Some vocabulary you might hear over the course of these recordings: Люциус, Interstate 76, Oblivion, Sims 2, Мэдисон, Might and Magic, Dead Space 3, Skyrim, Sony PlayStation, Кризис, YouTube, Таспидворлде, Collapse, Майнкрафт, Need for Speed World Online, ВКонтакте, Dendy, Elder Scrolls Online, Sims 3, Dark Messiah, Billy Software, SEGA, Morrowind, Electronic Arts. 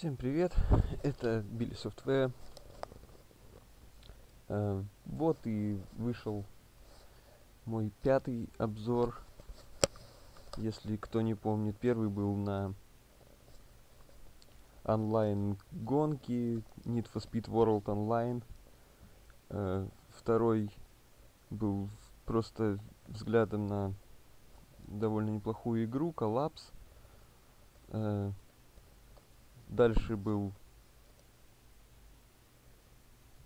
Всем привет, это Billy Software. Вот и вышел мой пятый обзор. Если кто не помнит, первый был на онлайн гонки Need for Speed World Online. Второй был просто взглядом на довольно неплохую игру Collapse. Дальше был...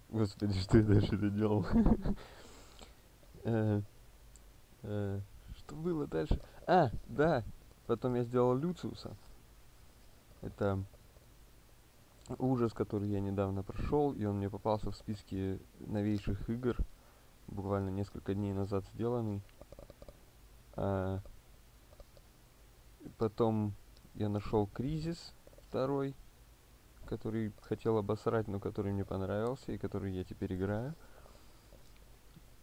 Господи, что я дальше-то делал? Что было дальше? А, да! Потом я сделал Люциуса. Это ужас, который я недавно прошел, и он мне попался в списке новейших игр. Буквально несколько дней назад сделанный. Потом я нашел Кризис. Второй, который хотел обосрать, но который мне понравился и который я теперь играю.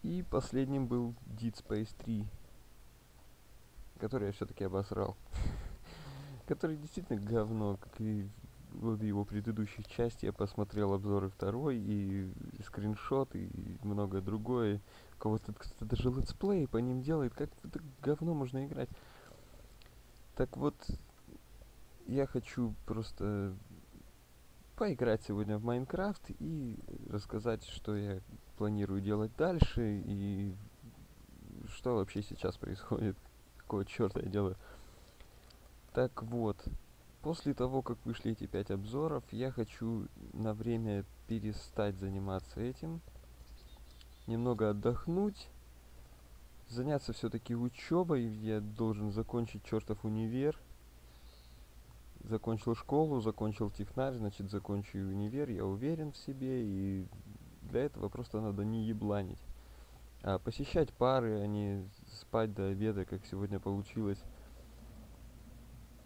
И последним был Dead Space 3, который я все-таки обосрал. Который действительно говно, как и в его предыдущих части. Я посмотрел обзоры второй, и скриншот, и многое другое. У кого-то даже летсплей по ним делает. Как в это говно можно играть? Так вот... Я хочу просто поиграть сегодня в Майнкрафт и рассказать, что я планирую делать дальше и что вообще сейчас происходит, какого черта я делаю. Так вот, после того, как вышли эти 5 обзоров, я хочу на время перестать заниматься этим, немного отдохнуть, заняться все-таки учебой. Я должен закончить чертов универ. Закончил школу, закончил технарь, значит, закончу и универ, я уверен в себе, и для этого просто надо не ебланить. А посещать пары, а не спать до обеда, как сегодня получилось.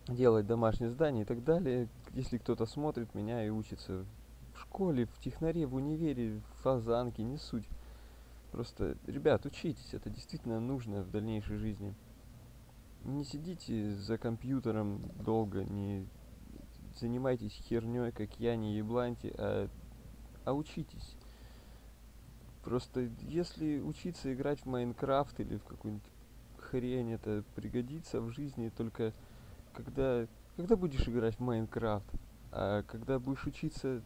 Делать домашнее задание и так далее. Если кто-то смотрит меня и учится в школе, в технаре, в универе, в фазанке, не суть. Просто, ребят, учитесь, это действительно нужно в дальнейшей жизни. Не сидите за компьютером долго, не занимайтесь херней, как я, не ебланьте, а учитесь. Просто если учиться играть в Майнкрафт или в какую-нибудь хрень, это пригодится в жизни только когда будешь играть в Майнкрафт, а когда будешь учиться,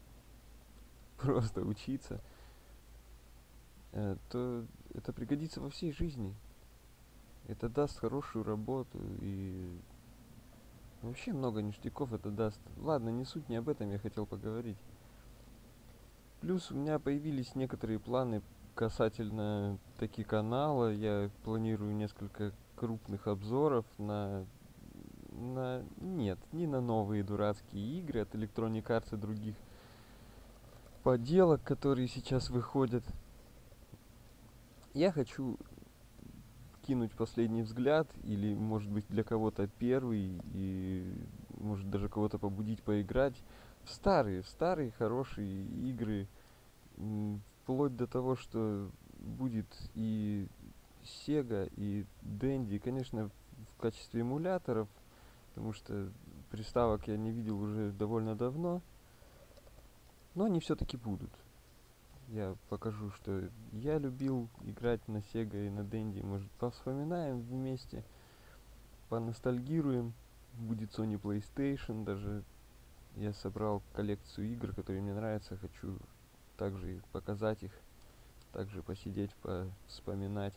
просто учиться, то это пригодится во всей жизни. Это даст хорошую работу и вообще много ништяков это даст. Ладно, не суть, не об этом я хотел поговорить. Плюс у меня появились некоторые планы касательно таки канала. Я планирую несколько крупных обзоров на... Нет, не на новые дурацкие игры от Electronic Arts и других поделок, которые сейчас выходят. Я хочу... кинуть последний взгляд, или, может быть, для кого-то первый, и может даже кого-то побудить поиграть в старые хорошие игры, вплоть до того, что будет и SEGA, и Dendy, конечно, в качестве эмуляторов, потому что приставок я не видел уже довольно давно, но они все-таки будут. Я покажу, что я любил играть на SEGA и на Dendy. Может, повспоминаем вместе, поностальгируем. Будет Sony PlayStation. Даже я собрал коллекцию игр, которые мне нравятся. Хочу также показать их, также посидеть, повспоминать.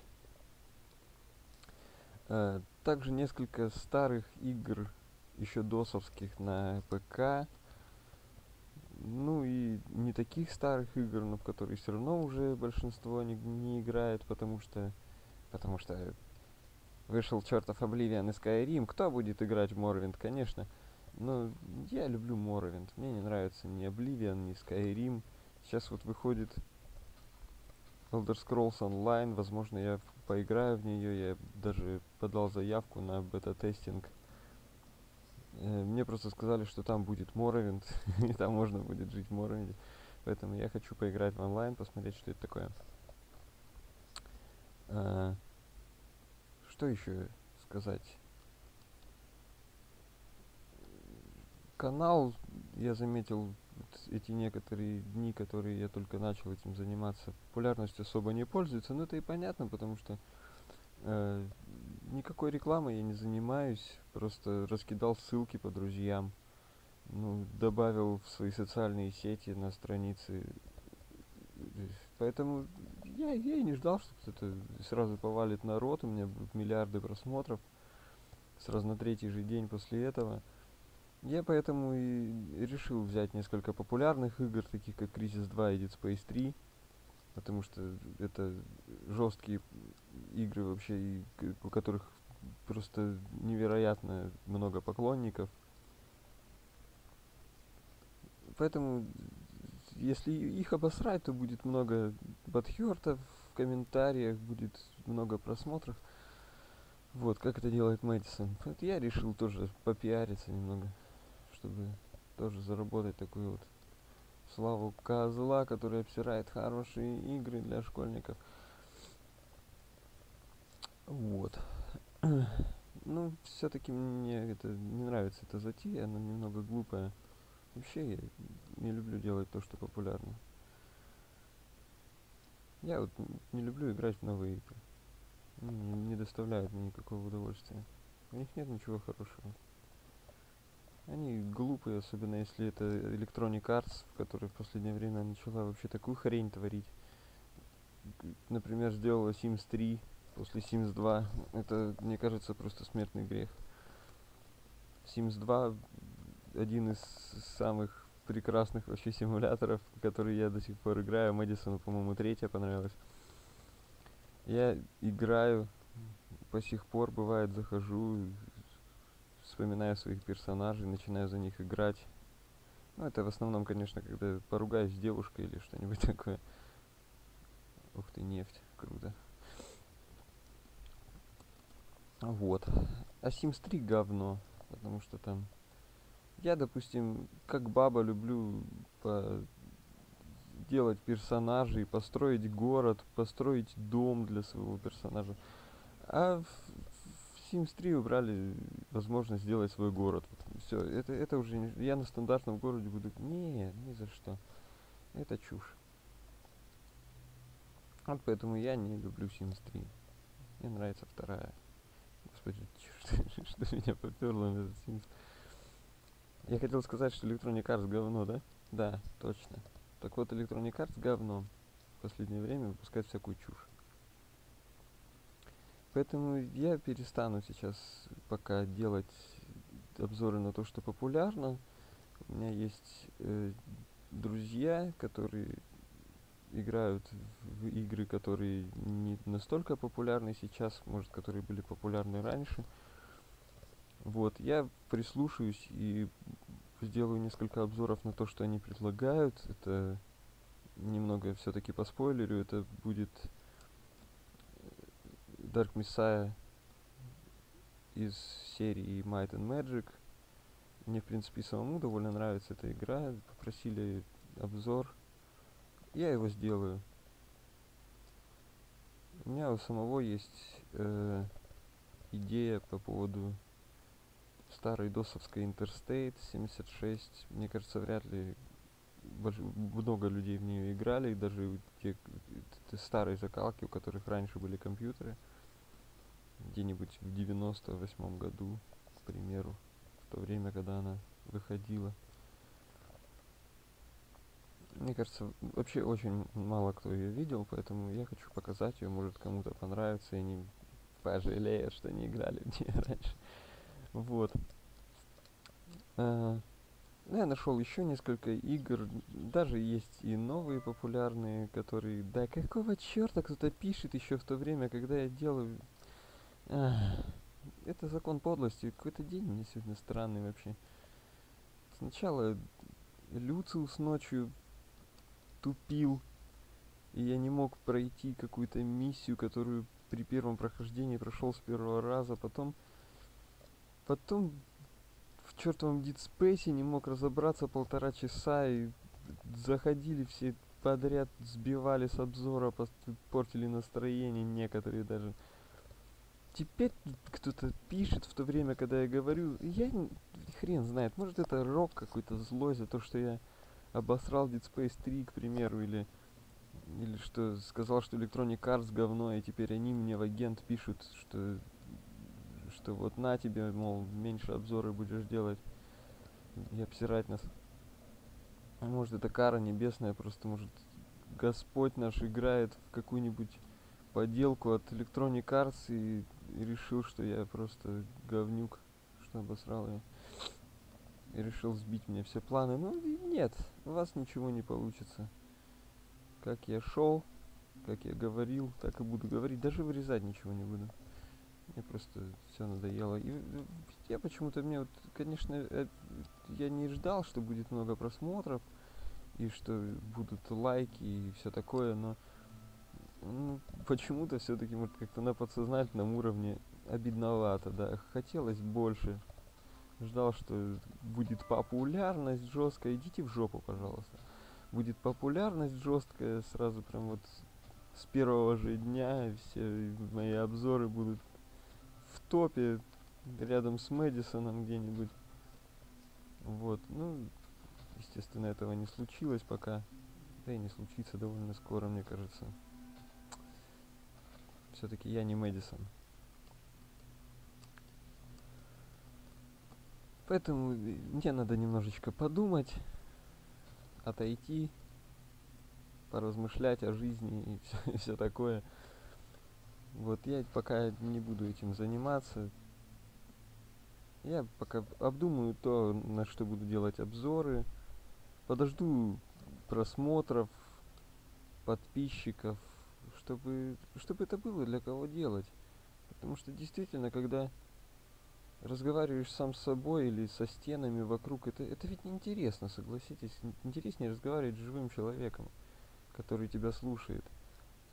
Также несколько старых игр, еще досовских, на ПК. Ну и не таких старых игр, но в которые все равно уже большинство не играет, потому что вышел чертов Oblivion и Skyrim. Кто будет играть в Morrowind, конечно. Но я люблю Morrowind. Мне не нравится ни Oblivion, ни Skyrim. Сейчас вот выходит Elder Scrolls Online. Возможно, я поиграю в нее. Я даже подал заявку на бета-тестинг. Мне просто сказали, что там будет Morrowind, и там можно будет жить в Morrowind. Поэтому я хочу поиграть в онлайн, посмотреть, что это такое. Что еще сказать? Канал я заметил эти некоторые дни, которые я только начал этим заниматься, популярностью особо не пользуется, но это и понятно, потому что никакой рекламой я не занимаюсь, просто раскидал ссылки по друзьям, ну, добавил в свои социальные сети на страницы, поэтому я и не ждал, что кто-то сразу повалит народ, у меня будут миллиарды просмотров сразу на третий же день после этого. Я поэтому и решил взять несколько популярных игр, таких как Кризис 2 и Dead Space 3, потому что это жесткие игры вообще, у которых просто невероятно много поклонников. Поэтому, если их обосрать, то будет много бадхёртов в комментариях, будет много просмотров. Вот, как это делает Мэдисон. Вот я решил тоже попиариться немного, чтобы тоже заработать такую вот славу козла, который обсирает хорошие игры для школьников. Вот. Ну, все-таки мне это не нравится, эта затея, она немного глупая. Вообще, я не люблю делать то, что популярно. Я вот не люблю играть в новые игры. Не доставляют мне никакого удовольствия. У них нет ничего хорошего. Они глупые, особенно если это Electronic Arts, которая в последнее время начала вообще такую хрень творить. Например, сделала Sims 3 после Sims 2. Это, мне кажется, просто смертный грех. Sims 2 один из самых прекрасных вообще симуляторов, которые я до сих пор играю. Мэдисону, по-моему, третья понравилась. Я играю, по сих пор, бывает, захожу, вспоминаю своих персонажей, начинаю за них играть. Ну, это в основном, конечно, когда поругаюсь с девушкой или что-нибудь такое. Ух ты, нефть, круто. Вот. А Sims 3 говно, потому что там... Я, допустим, как баба люблю делать персонажей, построить город, построить дом для своего персонажа. А в Sims 3 убрали возможность сделать свой город. Все, это уже не, я на стандартном городе буду... Не, ни за что. Это чушь. Вот поэтому я не люблю Sims 3. Мне нравится вторая. Господи, что меня поперло на этот Sims. Я хотел сказать, что Electronic Arts говно, да? Да, точно. Так вот, Electronic Arts говно в последнее время выпускает всякую чушь. Поэтому я перестану сейчас пока делать обзоры на то, что популярно. У меня есть друзья, которые играют в игры, которые не настолько популярны сейчас, может, которые были популярны раньше. Вот, я прислушаюсь и сделаю несколько обзоров на то, что они предлагают. Это немного все-таки по спойлерю. Это будет Dark Messiah из серии Might and Magic. Мне, в принципе, самому довольно нравится эта игра. Попросили обзор. Я его сделаю. У меня у самого есть идея по поводу... старой досовской Interstate 76. Мне кажется, вряд ли много людей в нее играли, и даже те старые закалки, у которых раньше были компьютеры, где-нибудь в 98 году, к примеру, в то время, когда она выходила. Мне кажется, вообще очень мало кто ее видел, поэтому я хочу показать ее, может, кому-то понравится, и они пожалеют, что не играли в нее раньше. Вот. Я нашел еще несколько игр, даже есть и новые популярные, которые... Да какого черта кто-то пишет еще в то время, когда я делаю... Это закон подлости. Какой-то день у меня сегодня странный вообще. Сначала Люциус ночью тупил, и я не мог пройти какую-то миссию, которую при первом прохождении прошел с первого раза, Потом в чертовом Dead Space не мог разобраться полтора часа, и заходили все подряд, сбивали с обзора, портили настроение некоторые даже. Теперь кто-то пишет в то время, когда я говорю. Я хрен знает, может это рок какой-то злой за то, что я обосрал Dead Space 3, к примеру, или что сказал, что Electronic Arts говно, и теперь они мне в агент пишут, что вот на тебе, мол, меньше обзоры будешь делать и обсирать нас. Может это кара небесная, просто может Господь наш играет в какую-нибудь поделку от Electronic Arts и решил, что я просто говнюк, что обосрал я. И решил сбить мне все планы. Ну нет, у вас ничего не получится. Как я шел, как я говорил, так и буду говорить. Даже вырезать ничего не буду. Мне просто все надоело. И я почему-то, мне вот, конечно, я не ждал, что будет много просмотров, и что будут лайки и все такое, но ну, почему-то все-таки, может, как-то на подсознательном уровне обидновато, да. Хотелось больше. Ждал, что будет популярность жесткая. Идите в жопу, пожалуйста. Будет популярность жесткая, сразу прям вот с первого же дня все мои обзоры будут в топе, рядом с Мэдисоном где-нибудь. Вот, ну, естественно, этого не случилось пока. Да и не случится довольно скоро, мне кажется. Все-таки я не Мэдисон. Поэтому мне надо немножечко подумать, отойти, поразмышлять о жизни и все такое. Вот я пока не буду этим заниматься. Я пока обдумаю то, на что буду делать обзоры. Подожду просмотров, подписчиков, чтобы это было для кого делать. Потому что действительно, когда разговариваешь сам с собой или со стенами вокруг, это ведь неинтересно, согласитесь. Интереснее разговаривать с живым человеком, который тебя слушает.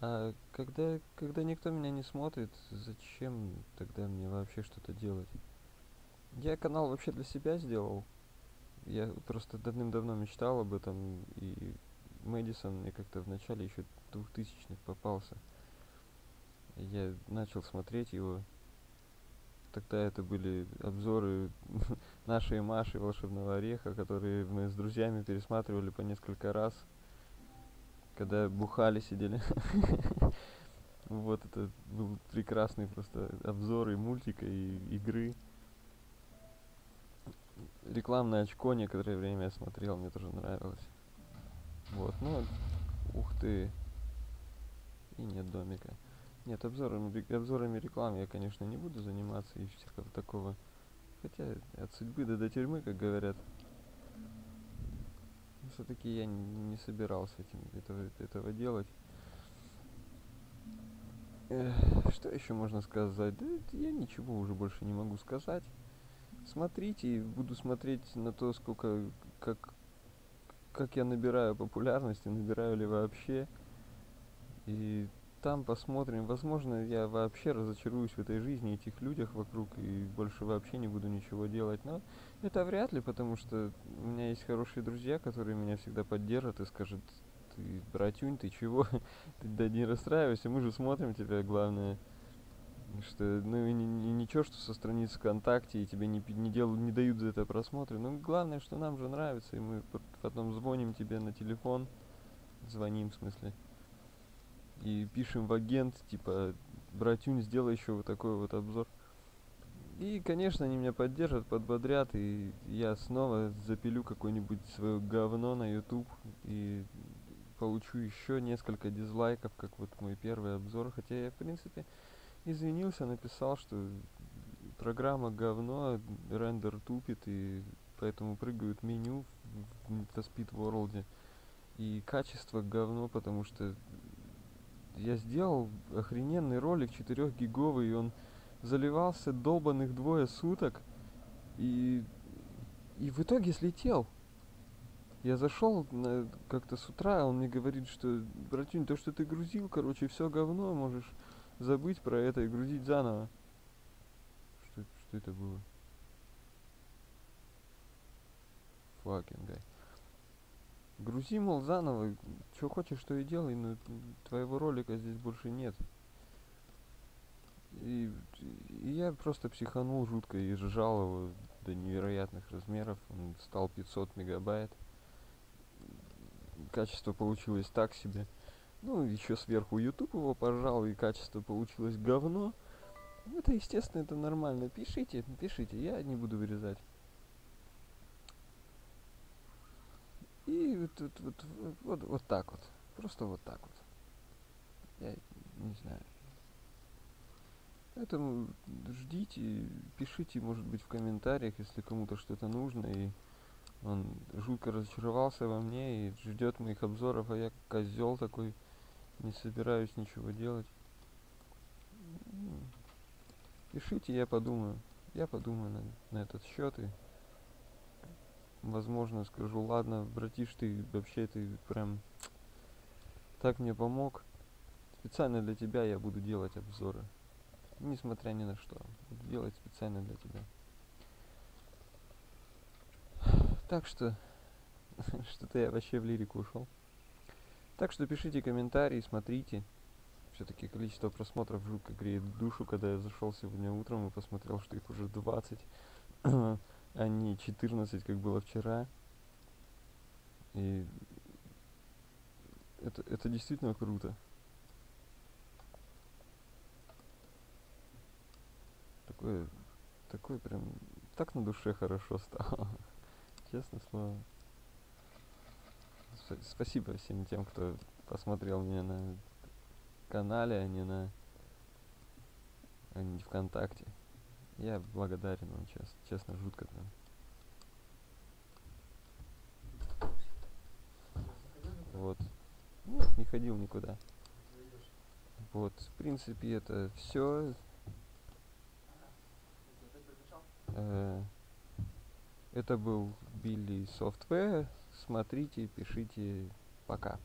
А когда никто меня не смотрит, зачем тогда мне вообще что-то делать? Я канал вообще для себя сделал. Я просто давным-давно мечтал об этом, и Мэдисон мне как-то в начале еще 2000-х попался. Я начал смотреть его. Тогда это были обзоры нашей и Маши «Волшебного ореха», которые мы с друзьями пересматривали по несколько раз, когда бухали, сидели. Вот это был прекрасный просто обзор и мультика, и игры. Рекламное очко некоторое время я смотрел, мне тоже нравилось. Вот, ну, ух ты. И нет домика. Нет, обзорами реклам я, конечно, не буду заниматься и всякого такого. Хотя от судьбы да до тюрьмы, как говорят. Но все-таки я не собирался этого делать. Что еще можно сказать? Да я ничего уже больше не могу сказать. Смотрите, буду смотреть на то, сколько, как я набираю популярности, набираю ли вообще. И там посмотрим. Возможно, я вообще разочаруюсь в этой жизни, этих людях вокруг, и больше вообще не буду ничего делать. Но это вряд ли, потому что у меня есть хорошие друзья, которые меня всегда поддержат и скажут: ты, братюнь, ты чего? Ты да не расстраивайся, мы же смотрим тебя, главное. Что, ну и ничего, что со страниц ВКонтакте, и тебе не дают за это просмотры. Но главное, что нам же нравится, и мы потом звоним тебе на телефон. Звоним, в смысле. И пишем в агент, типа: братюнь, сделай еще вот такой вот обзор. И, конечно, они меня поддержат, подбодрят, и я снова запилю какое-нибудь свое говно на YouTube и получу еще несколько дизлайков, как вот мой первый обзор. Хотя я, в принципе, извинился, написал, что программа говно, рендер тупит, и поэтому прыгают меню в Таспидворлде. И качество говно, потому что я сделал охрененный ролик 4-гиговый, и он заливался долбаных 2 суток, и в итоге слетел. Я зашел как-то с утра, он мне говорит, что: братюнь, то, что ты грузил, короче, все говно, можешь забыть про это и грузить заново. Что это было? Fucking guy. Грузи, мол, заново, что хочешь, что и делай, но твоего ролика здесь больше нет. И я просто психанул жутко и сжал его до невероятных размеров. Он стал 500 мегабайт. Качество получилось так себе. Ну, еще сверху YouTube его пожал, и качество получилось говно. Это, естественно, это нормально. Пишите, пишите, я не буду вырезать. И вот так вот. Просто вот так вот. Я не знаю. Поэтому ждите, пишите, может быть, в комментариях, если кому-то что-то нужно. И он жутко разочаровался во мне и ждет моих обзоров, а я козел такой, не собираюсь ничего делать. Пишите, я подумаю на этот счет и, возможно, скажу: ладно, братиш, ты вообще, ты прям так мне помог, специально для тебя я буду делать обзоры, несмотря ни на что, буду делать специально для тебя. Так что, что-то я вообще в лирику ушел. Так что пишите комментарии, смотрите. Все-таки количество просмотров жутко греет душу, когда я зашел сегодня утром и посмотрел, что их уже 20, а не 14, как было вчера. И это действительно круто. Такой прям, так на душе хорошо стало. Честно слово. Спасибо всем тем, кто посмотрел меня на канале, а не ВКонтакте. Я благодарен вам, честно, жутко там. Вот. Нет, не ходил никуда. Вот, в принципе, это все. Это был Billy Software. Смотрите, пишите. Пока.